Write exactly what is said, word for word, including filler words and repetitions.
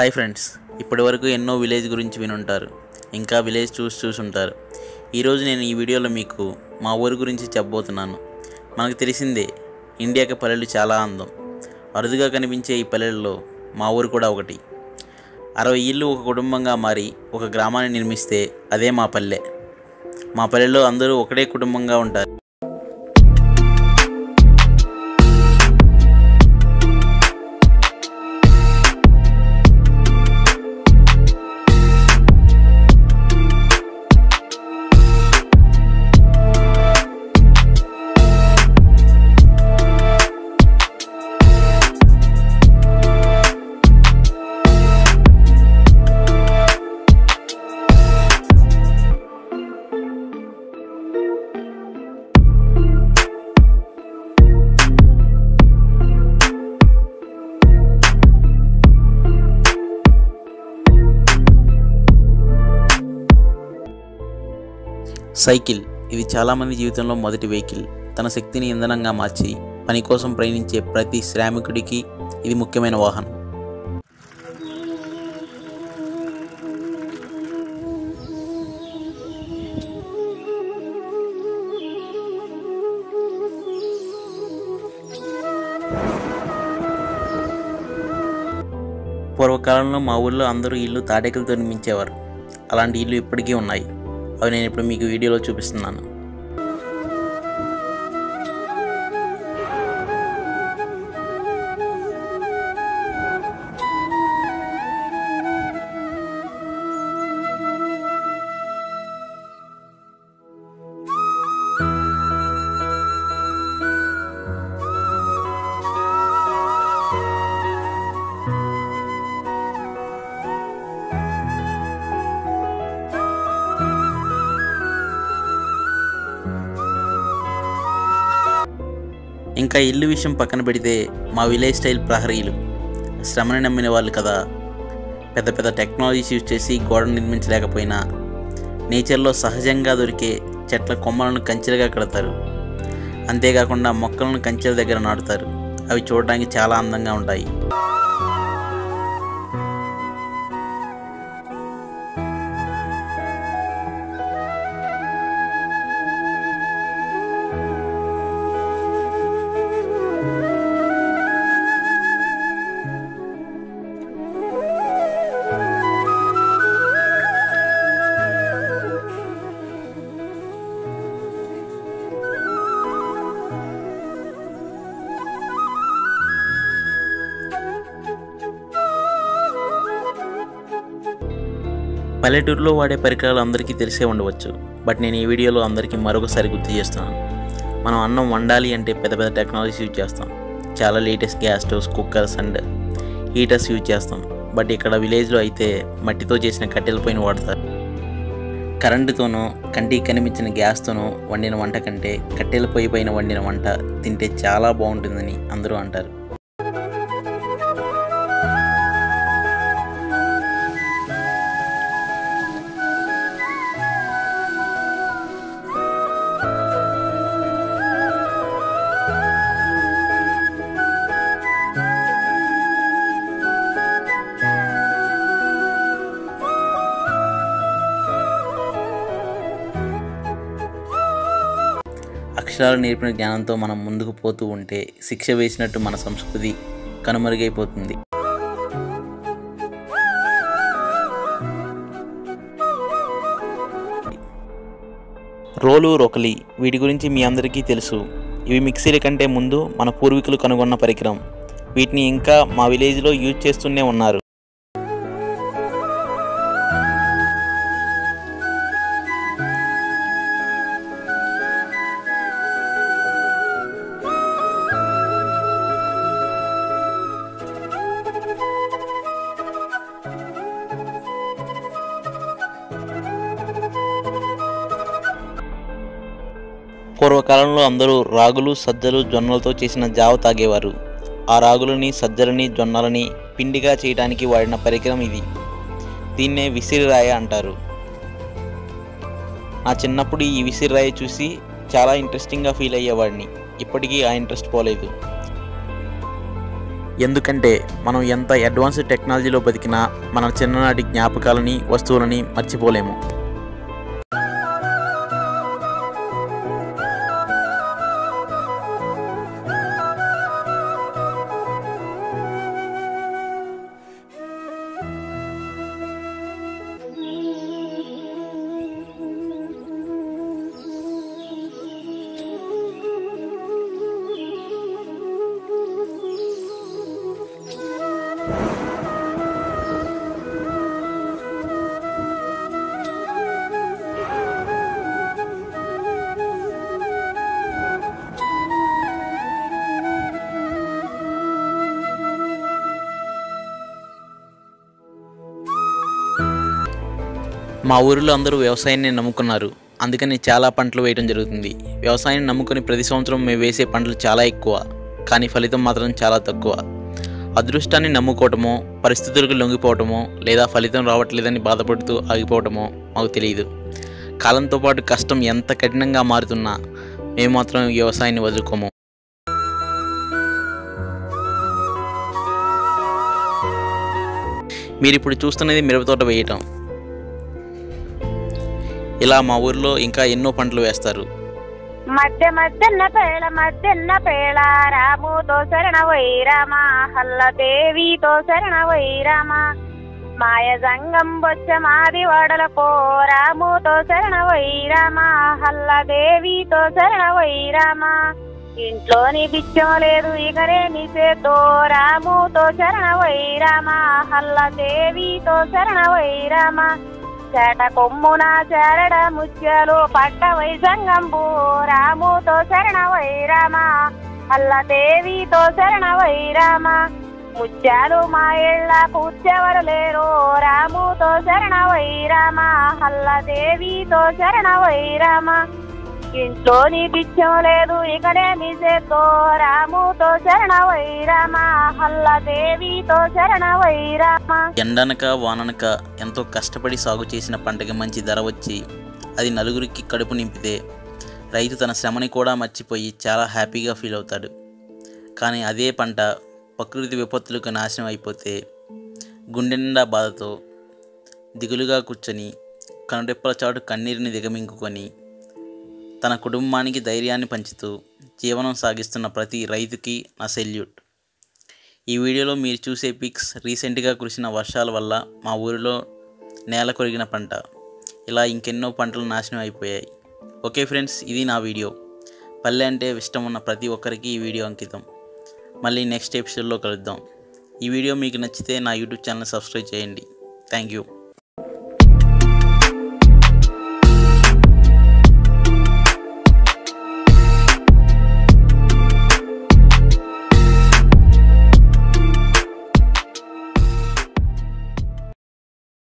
Hi friends, ఇప్పటివరకు ఎన్నో village గురించి వినుంటారు, ఇంకా విలేజ్ చూసి చూసుంటారు. ఈరోజు నేను ఈ వీడియోలో మీకు మా ఊరు గురించి చెప్పబోతున్నాను. మనకు తెలిసిందే, ఇండియాకి పల్లెలు చాలా అందం. అరుదుగా కనిపించే ఈ పల్లెల్లో మా ఊరు కూడా ఒకటి. అరవై ఇళ్ళు ఒక కుటుంబంగా మారి ఒక గ్రామాన్ని నిర్మిస్తే అదే మా పల్లె. మా పల్లెలో అందరూ ఒకటే కుటుంబంగా ఉంటారు. సైకిల్, ఇది చాలామంది జీవితంలో మొదటి వెహికల్. తన శక్తిని ఇంధనంగా మార్చి పని కోసం ప్రయాణించే ప్రతి శ్రామికుడికి ఇది ముఖ్యమైన వాహనం. పూర్వకాలంలో మా ఊళ్ళో అందరూ ఇల్లు తాడేకలతో నిర్మించేవారు. అలాంటి ఇల్లు ఇప్పటికీ ఉన్నాయి. అవి నేను ఇప్పుడు మీకు వీడియోలో చూపిస్తున్నాను. ఇంకా ఇల్లు విషయం పక్కన పెడితే, మా విలేజ్ స్టైల్ ప్రహరీలు శ్రమని నమ్మిన వాళ్ళు కదా. పెద్ద పెద్ద టెక్నాలజీస్ యూజ్ చేసి గోడను నిర్మించలేకపోయినా నేచర్లో సహజంగా దొరికే చెట్ల కొమ్మలను కంచెలుగా కడతారు. అంతేకాకుండా మొక్కలను కంచెల దగ్గర నాటుతారు. అవి చూడడానికి చాలా అందంగా ఉంటాయి. పల్లెటూరులో వాడే పరికరాలు అందరికీ తెలిసే ఉండవచ్చు, బట్ నేను ఈ వీడియోలో అందరికీ మరొకసారి గుర్తు చేస్తున్నాను. మనం అన్నం వండాలి అంటే పెద్ద పెద్ద టెక్నాలజీస్ యూజ్ చేస్తాం. చాలా latest gas stoves, cookers and heaters use చేస్తాం. బట్ ఇక్కడ విలేజ్లో అయితే మట్టితో చేసిన కట్టెలపైన వాడతారు. కరెంటుతోనూ కంటికి కనిపించిన గ్యాస్తోనూ వండిన వంట కంటే కట్టెల పొయ్యి పైన వండిన వంట తింటే చాలా బాగుంటుందని అందరూ అంటారు. అక్షరాలు నేర్పిన జ్ఞానంతో మనం ముందుకు పోతూ ఉంటే శిక్ష వేసినట్టు మన సంస్కృతి కనుమరుగైపోతుంది. రోలు, రొకలి, వీటి గురించి మీ అందరికీ తెలుసు. ఇవి మిక్సీల కంటే ముందు మన పూర్వీకులు కనుగొన్న పరికరం. వీటిని ఇంకా మా విలేజ్లో యూజ్ చేస్తూనే ఉన్నారు. పూర్వకాలంలో అందరూ రాగులు, సజ్జలు, జొన్నలతో చేసిన జావ తాగేవారు. ఆ రాగులని, సజ్జలని, జొన్నలని పిండిగా చేయడానికి వాడిన పరికరం ఇది. దీన్నే విసిరిరాయ అంటారు. నా చిన్నప్పుడు ఈ విసిరిరాయ చూసి చాలా ఇంట్రెస్టింగ్గా ఫీల్ అయ్యేవాడిని. ఇప్పటికీ ఆ ఇంట్రెస్ట్ పోలేదు. ఎందుకంటే మనం ఎంత అడ్వాన్స్డ్ టెక్నాలజీలో బతికినా మన చిన్ననాటి జ్ఞాపకాలని వస్తువులని మర్చిపోలేము. మా ఊరిలో అందరూ వ్యవసాయాన్ని నమ్ముకున్నారు, అందుకని చాలా పంటలు వేయడం జరుగుతుంది. వ్యవసాయాన్ని నమ్ముకుని ప్రతి సంవత్సరం మేము వేసే పంటలు చాలా ఎక్కువ, కానీ ఫలితం మాత్రం చాలా తక్కువ. అదృష్టాన్ని నమ్ముకోవటమో, పరిస్థితులకు లొంగిపోవటమో, లేదా ఫలితం రావట్లేదని బాధపడుతూ ఆగిపోవటమో మాకు తెలియదు. కాలంతో పాటు కష్టం ఎంత కఠినంగా మారుతున్నా మేము మాత్రం వ్యవసాయాన్ని వదులుకోము. మీరు ఇప్పుడు చూస్తున్నది మిరపతోట వేయటం. ఇలా మా ఊర్లో ఇంకా ఎన్నో పంటలు వేస్తారు. మధ్య మధ్యన పేళ మధ్యన పేళ రాముతో శరణ వైరామ, హల్లదేవితో శరణ వైరామ, మాయ జంగం బొచ్చ మాది వడలకో, రాముతో శరణ వైరామ, హల్లదేవితో శరణ వైరామ, ఇంట్లోని బిచ్చం లేదు ఇకరేమి చేతో, రాముతో శరణ వైరామ, హల్లదేవితో శరణ వైరామ, చేట కొమ్మున చేరడ ముత్యాలు పట్ట వైసంగంబు, రాముతో శరణ వైరామ, అల్లదేవితో శరణ వైరామ, ముత్యాలు మా ఇళ్ళ కూర్చెవరు లేరు, రాముతో శరణ వైరామ, అల్లదేవితో శరణ వైరామ, ఇంట్లోని బిచ్చం లేదు ఇకనేమి చేతో, రాముతో శరణ వైరామ, హల్లదేవితో శరణ వైరామ. ఎండనక వాననక ఎంతో కష్టపడి సాగు చేసిన పంటకి మంచి ధర వచ్చి అది నలుగురికి కడుపు నింపితే రైతు తన శ్రమని కూడా మర్చిపోయి చాలా హ్యాపీగా ఫీల్ అవుతాడు. కానీ అదే పంట ప్రకృతి విపత్తులకు నాశనం అయిపోతే గుండె నిండా బాధతో దిగులుగా కూర్చొని కనురెప్పల చాటు కన్నీరుని దిగమింగుకొని తన కుటుంబానికి ధైర్యాన్ని పంచుతూ జీవనం సాగిస్తున్న ప్రతి రైతుకి నా సెల్యూట్. ఈ వీడియోలో మీరు చూసే పిక్స్ రీసెంట్గా కురిసిన వర్షాల వల్ల మా ఊరిలో నేల కొరిగిన పంట. ఇలా ఇంకెన్నో పంటలు నాశనం అయిపోయాయి. ఓకే ఫ్రెండ్స్, ఇది నా వీడియో. పల్లె అంటే ఇష్టం ఉన్న ప్రతి ఒక్కరికి ఈ వీడియో అంకితం. మళ్ళీ నెక్స్ట్ ఎపిసోడ్లో కలుద్దాం. ఈ వీడియో మీకు నచ్చితే నా యూట్యూబ్ ఛానల్ సబ్స్క్రైబ్ చేయండి. Thank you.